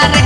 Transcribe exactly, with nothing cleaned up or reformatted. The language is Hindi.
जा रहे